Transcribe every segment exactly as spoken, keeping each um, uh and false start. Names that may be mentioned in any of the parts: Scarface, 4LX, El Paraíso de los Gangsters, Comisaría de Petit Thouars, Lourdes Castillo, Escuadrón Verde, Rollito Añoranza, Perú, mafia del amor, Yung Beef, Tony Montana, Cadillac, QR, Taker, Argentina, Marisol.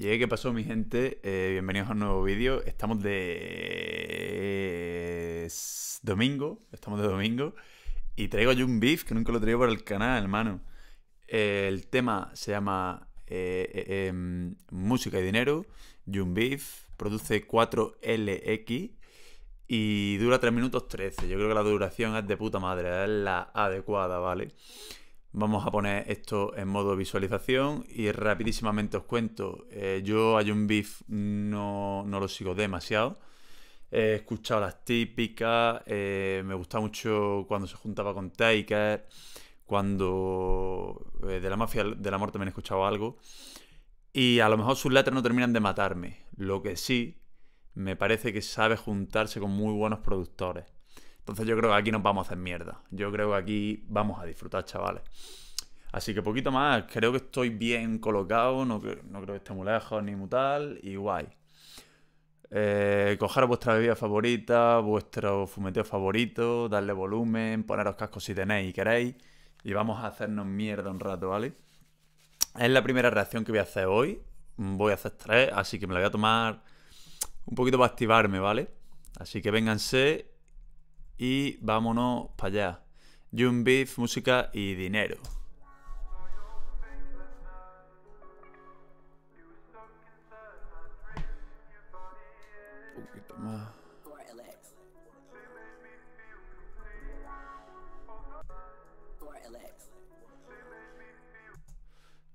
Y ¿qué pasó, mi gente? Eh, bienvenidos a un nuevo vídeo. Estamos de... Es domingo, estamos de domingo. Y traigo a Yung Beef, que nunca lo traigo para el canal, hermano. Eh, el tema se llama eh, eh, eh, Música y Dinero. Yung Beef produce cuatro L X y dura tres minutos trece. Yo creo que la duración es de puta madre, es la adecuada, ¿vale? Vamos a poner esto en modo visualización y rapidísimamente os cuento. Eh, yo a Yung Beef no, no lo sigo demasiado. He escuchado las típicas, eh, me gusta mucho cuando se juntaba con Taker, cuando eh, de la mafia del amor también he escuchado algo. Y a lo mejor sus letras no terminan de matarme. Lo que sí, me parece que sabe juntarse con muy buenos productores. Entonces yo creo que aquí nos vamos a hacer mierda. Yo creo que aquí vamos a disfrutar, chavales. Así que poquito más. Creo que estoy bien colocado. No, no creo que esté muy lejos ni muy tal. Y guay. Eh, coger vuestra bebida favorita, vuestro fumeteo favorito, darle volumen, poneros cascos si tenéis y queréis. Y vamos a hacernos mierda un rato, ¿vale? Es la primera reacción que voy a hacer hoy. Voy a hacer tres, así que me la voy a tomar un poquito para activarme, ¿vale? Así que vénganse... Y vámonos para allá. Yung Beef, música y dinero. Un poquito más.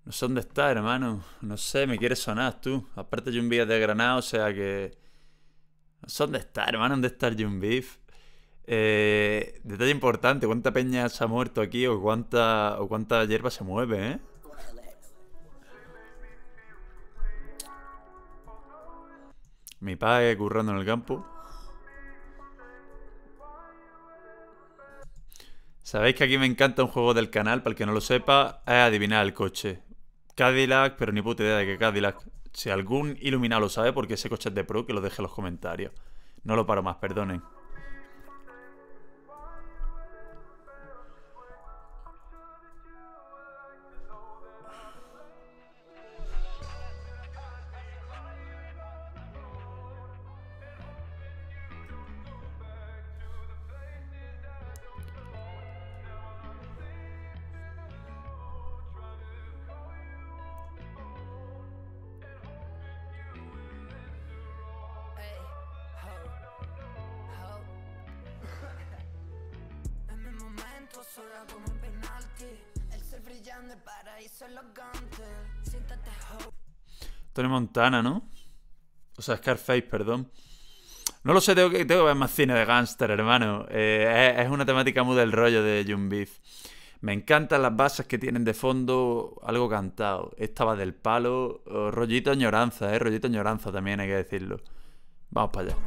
No sé dónde está, hermano. No sé, me quieres sonar tú. Aparte, Yung Beef es de Granada, o sea que... No sé dónde está, hermano. ¿Dónde está Yung Beef? Eh, detalle importante, ¿cuánta peña se ha muerto aquí? O cuánta, o cuánta hierba se mueve, ¿eh? Mi padre currando en el campo. Sabéis que aquí me encanta un juego del canal, para el que no lo sepa, es adivinar el coche. Cadillac, pero ni puta idea de que Cadillac. Si algún iluminado lo sabe, porque ese coche es de pro, que lo deje en los comentarios. No lo paro más, perdonen. Tony Montana, ¿no? O sea, Scarface, perdón. No lo sé, tengo que, tengo que ver más cine de gángster, hermano. Eh, es, es una temática muy del rollo de Yung Beef. Me encantan las bases que tienen de fondo algo cantado. Esta va del palo. Oh, Rollito Añoranza, ¿eh? Rollito Añoranza también hay que decirlo. Vamos para allá.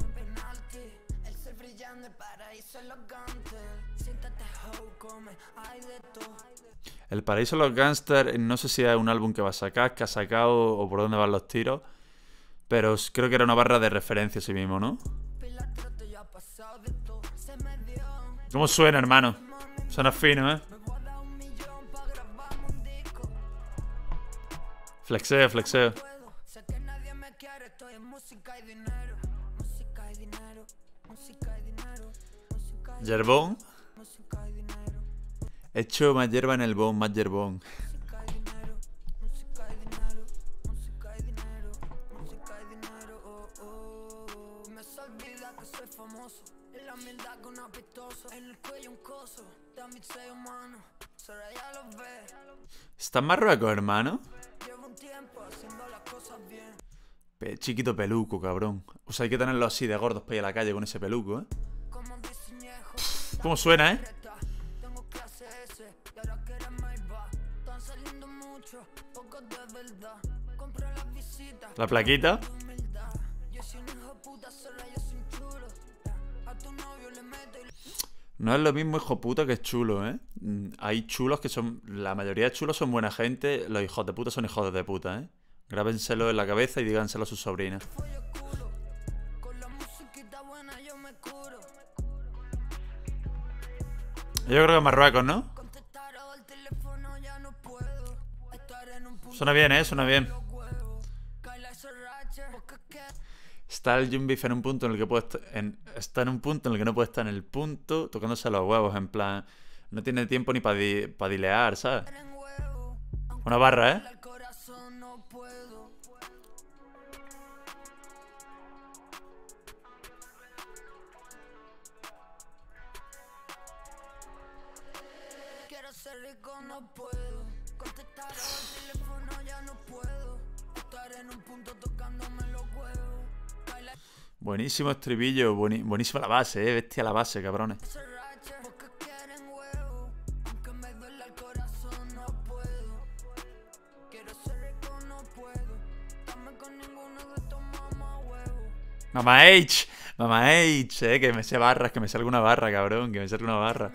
El Paraíso de los Gangsters, no sé si es un álbum que va a sacar, que ha sacado o por dónde van los tiros, pero creo que era una barra de referencia a sí mismo, ¿no? ¿Cómo suena, hermano? Suena fino, ¿eh? Flexeo, flexeo. Yerbón. He hecho más hierba en el bon, más yerbón. ¿Está en Marruecos, hermano? Pe chiquito peluco, cabrón. O sea, hay que tenerlo así de gordos para ir a la calle con ese peluco, ¿eh? Pff, ¿cómo suena, eh? La plaquita. No es lo mismo hijo puta que chulo, ¿eh? Hay chulos que son... La mayoría de chulos son buena gente. Los hijos de puta son hijos de puta, ¿eh? Grábenselo en la cabeza y díganselo a sus sobrinas. Yo creo que es Marruecos, ¿no? Suena bien, ¿eh? Suena bien. Está el Yung Beef en un punto en el que puede estar en, está en un punto en el que no puede estar en el punto, tocándose los huevos, en plan, no tiene tiempo ni para di, pa dilear, ¿sabes? Una barra, ¿eh? Buenísimo estribillo, boni, buenísima la base, eh, bestia la base, cabrones. Mamá H, Mamá H, eh, que me sé barras, que me salga una barra, cabrón, que me salga una barra.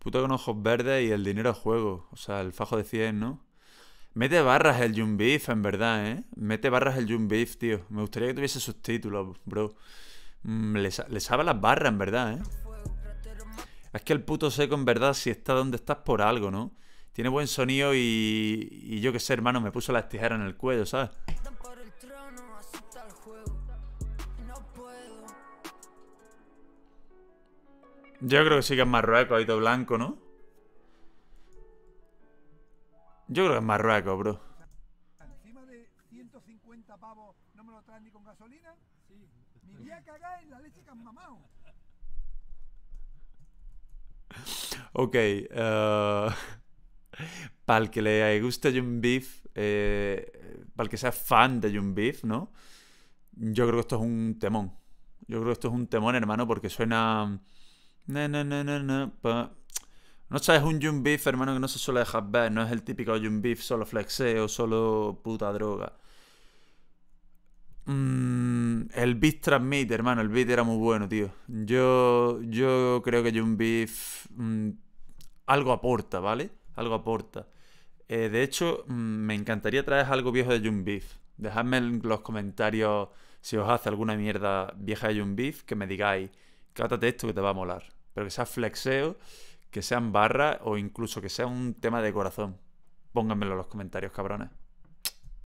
Puta con ojos verdes y el dinero a juego. O sea, el fajo de cien, ¿no? Mete barras el Yung Beef, en verdad, ¿eh? Mete barras el Yung Beef, tío. Me gustaría que tuviese subtítulos, bro. Mm, le, le sabe las barras, en verdad, ¿eh? Es que el puto seco, en verdad, si está donde estás por algo, ¿no? Tiene buen sonido y, y yo qué sé, hermano, me puso las tijeras en el cuello, ¿sabes? Yo creo que sí que es Marruecos, Aito Blanco, ¿no? Yo creo que es Marruecos, bro. Encima de ciento cincuenta pavos no me lo traen ni con gasolina. Sí. Me voy a cagar en la leche que han mamado. Ok. Uh, para el que le guste Yung Beef, eh, para el que sea fan de Yung Beef, ¿no? Yo creo que esto es un temón. Yo creo que esto es un temón, hermano, porque suena... No, no, no, no, no. Pa. No sabes un Yung Beef, hermano, que no se suele dejar ver. No es el típico Yung Beef, solo flexeo, solo puta droga. Mm, el beat transmite, hermano. El beat era muy bueno, tío. Yo, yo creo que Yung Beef mm, algo aporta, ¿vale? Algo aporta. Eh, de hecho, mm, me encantaría traer algo viejo de Yung Beef. Dejadme en los comentarios si os hace alguna mierda vieja de Yung Beef, que me digáis, cátate esto que te va a molar. Pero que sea flexeo, que sean barras o incluso que sea un tema de corazón. Pónganmelo en los comentarios, cabrones.